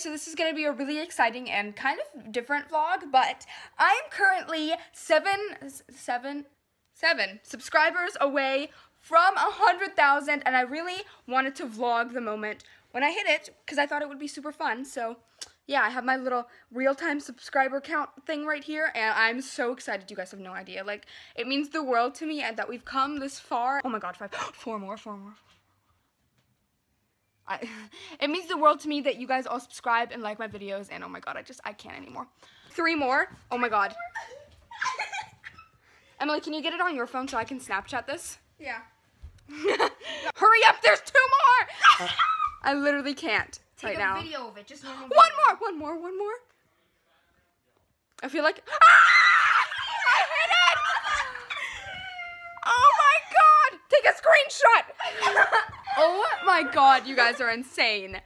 so this is going to be a really exciting and kind of different vlog, but I am currently seven subscribers away from 100,000, and I really wanted to vlog the moment when I hit it because I thought it would be super fun. So yeah, I have my little real-time subscriber count thing right here, and I'm so excited. You guys have no idea. Like, it means the world to me, and that we've come this far. Oh my god, four more. It means the world to me that you guys all subscribe and like my videos, and oh my god, I can't anymore. 3 more. Oh my god. Emily, can you get it on your phone so I can Snapchat this? Yeah. Hurry up, there's 2 more! I literally can't. Take right now. Take a video of it. Just one more. I feel like I hit it! Oh my god! Take a screenshot! Oh my god, you guys are insane.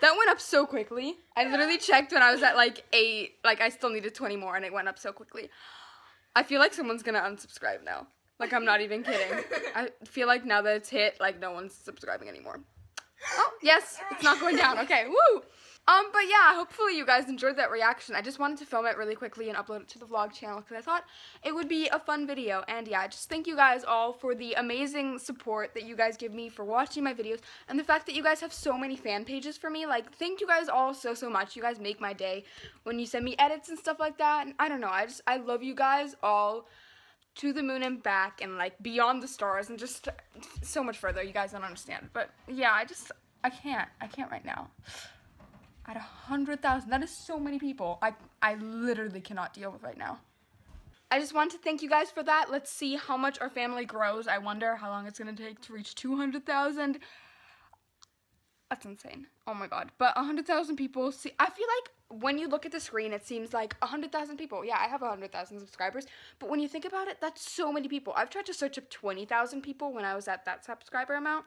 That went up so quickly. I literally checked when I was at like 8. Like, I still needed 20 more, and it went up so quickly. I feel like someone's gonna unsubscribe now. Like, I'm not even kidding. I feel like now that it's hit, like, no one's subscribing anymore. Oh, yes, it's not going down. Okay, woo! But yeah, hopefully you guys enjoyed that reaction. I just wanted to film it really quickly and upload it to the vlog channel because I thought it would be a fun video. And yeah, I just thank you guys all for the amazing support that you guys give me, for watching my videos, and the fact that you guys have so many fan pages for me. Like, thank you guys all so, so much. You guys make my day when you send me edits and stuff like that. And I don't know, I love you guys all to the moon and back, and like beyond the stars, and just so much further. You guys don't understand. But yeah, I can't right now. At 100,000, that is so many people. I literally cannot deal with right now. I just want to thank you guys for that. Let's see how much our family grows. I wonder how long it's gonna take to reach 200,000. That's insane. Oh my god. But 100,000 people, see, I feel like when you look at the screen, it seems like 100,000 people. Yeah, I have 100,000 subscribers. But when you think about it, that's so many people. I've tried to search up 20,000 people when I was at that subscriber amount.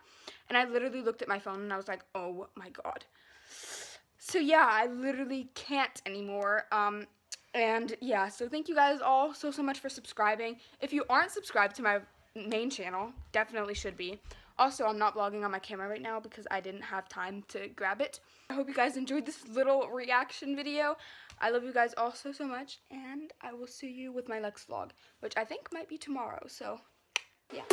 And I literally looked at my phone and I was like, oh my god. So yeah, I literally can't anymore. And yeah, so thank you guys all so, so much for subscribing. If you aren't subscribed to my main channel, definitely should be. Also, I'm not vlogging on my camera right now because I didn't have time to grab it. I hope you guys enjoyed this little reaction video. I love you guys all so, so much, and I will see you with my next vlog, which I think might be tomorrow, so yeah.